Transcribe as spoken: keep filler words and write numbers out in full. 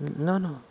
No, no.